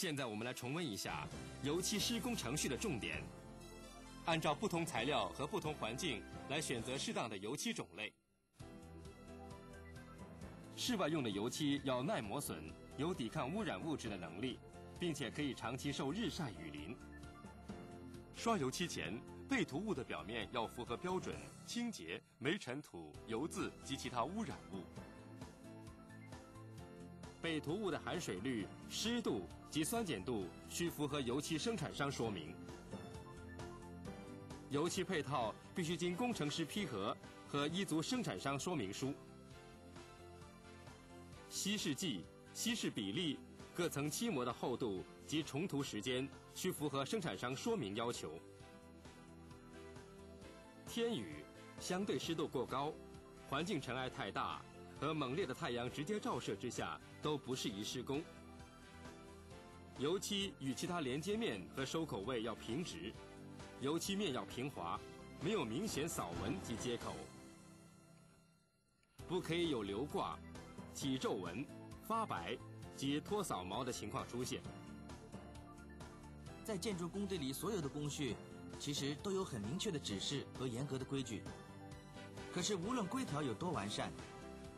现在我们来重温一下油漆施工程序的重点，按照不同材料和不同环境来选择适当的油漆种类。室外用的油漆要耐磨损，有抵抗污染物质的能力，并且可以长期受日晒雨淋。刷油漆前，被涂物的表面要符合标准，清洁，没尘土、油渍及其他污染物。被涂物的含水率、湿度及酸碱度需符合油漆生产商说明。油漆配套必须经工程师批核和依足生产商说明书。稀释剂、稀释比例、各层漆膜的厚度及重涂时间需符合生产商说明要求。天雨、相对湿度过高、环境尘埃太大和猛烈的太阳直接照射之下都不适宜施工。油漆与其他连接面和收口位要平直，油漆面要平滑，没有明显扫纹及接口，不可以有流挂、起皱纹、发白及脱扫毛的情况出现。在建筑工地里，所有的工序其实都有很明确的指示和严格的规矩。可是无论规条有多完善，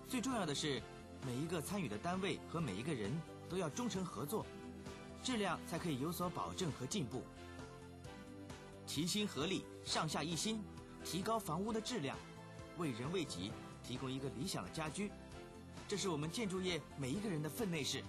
最重要的是每一个参与的单位和每一个人都要忠诚合作，质量才可以有所保证和进步。齐心合力，上下一心，提高房屋的质量，为人为己提供一个理想的家居，这是我们建筑业每一个人的分内事。